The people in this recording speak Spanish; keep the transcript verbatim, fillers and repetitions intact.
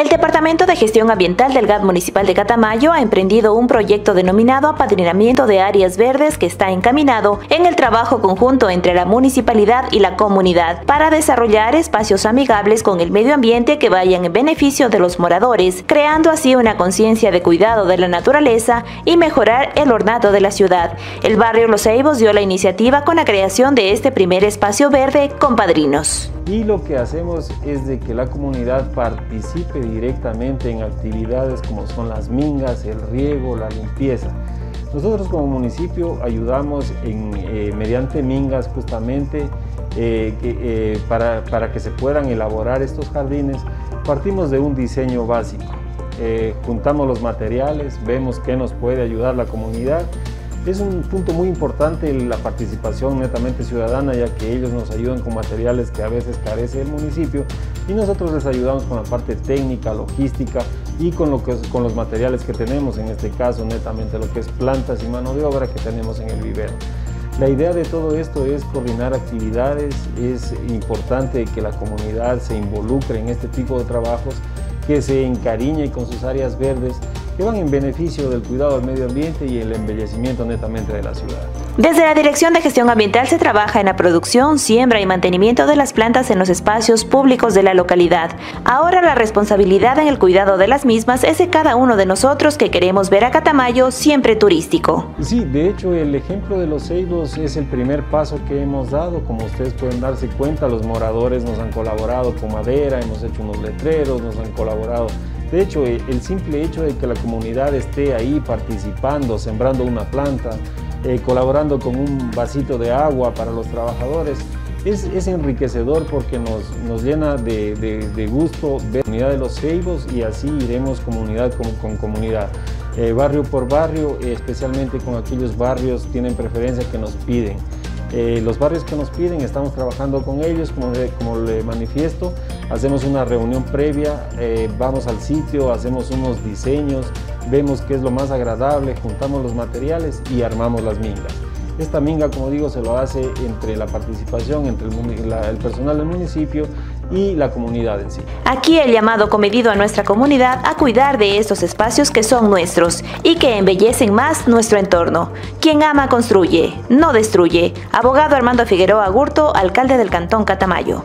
El Departamento de Gestión Ambiental del G A D Municipal de Catamayo ha emprendido un proyecto denominado Apadrinamiento de Áreas Verdes que está encaminado en el trabajo conjunto entre la municipalidad y la comunidad para desarrollar espacios amigables con el medio ambiente que vayan en beneficio de los moradores, creando así una conciencia de cuidado de la naturaleza y mejorar el ornato de la ciudad. El barrio Los Ceibos dio la iniciativa con la creación de este primer espacio verde con padrinos. Y lo que hacemos es de que la comunidad participe directamente en actividades como son las mingas, el riego, la limpieza. Nosotros como municipio ayudamos en, eh, mediante mingas justamente eh, que, eh, para, para que se puedan elaborar estos jardines. Partimos de un diseño básico, eh, juntamos los materiales, vemos qué nos puede ayudar la comunidad. Es un punto muy importante la participación netamente ciudadana, ya que ellos nos ayudan con materiales que a veces carece el municipio y nosotros les ayudamos con la parte técnica, logística y con, lo que, con los materiales que tenemos, en este caso netamente lo que es plantas y mano de obra que tenemos en el vivero. La idea de todo esto es coordinar actividades, es importante que la comunidad se involucre en este tipo de trabajos, que se encariñe con sus áreas verdes, que van en beneficio del cuidado del medio ambiente y el embellecimiento netamente de la ciudad. Desde la Dirección de Gestión Ambiental se trabaja en la producción, siembra y mantenimiento de las plantas en los espacios públicos de la localidad. Ahora la responsabilidad en el cuidado de las mismas es de cada uno de nosotros que queremos ver a Catamayo siempre turístico. Sí, de hecho el ejemplo de Los Ceibos es el primer paso que hemos dado. Como ustedes pueden darse cuenta, los moradores nos han colaborado con madera, hemos hecho unos letreros, nos han colaborado. De hecho, el simple hecho de que la comunidad esté ahí participando, sembrando una planta, eh, colaborando con un vasito de agua para los trabajadores, es, es enriquecedor porque nos, nos llena de, de, de gusto ver la comunidad de Los Ceibos y así iremos comunidad con, con comunidad, eh, barrio por barrio, eh, especialmente con aquellos barrios que tienen preferencia que nos piden. Eh, los barrios que nos piden, estamos trabajando con ellos, como, como le manifiesto, hacemos una reunión previa, eh, vamos al sitio, hacemos unos diseños, vemos qué es lo más agradable, juntamos los materiales y armamos las mingas. Esta minga, como digo, se lo hace entre la participación, entre el, la, el personal del municipio y la comunidad en sí. Aquí el llamado comedido a nuestra comunidad a cuidar de estos espacios que son nuestros y que embellecen más nuestro entorno. Quien ama construye, no destruye. Abogado Armando Figueroa Agurto, alcalde del Cantón Catamayo.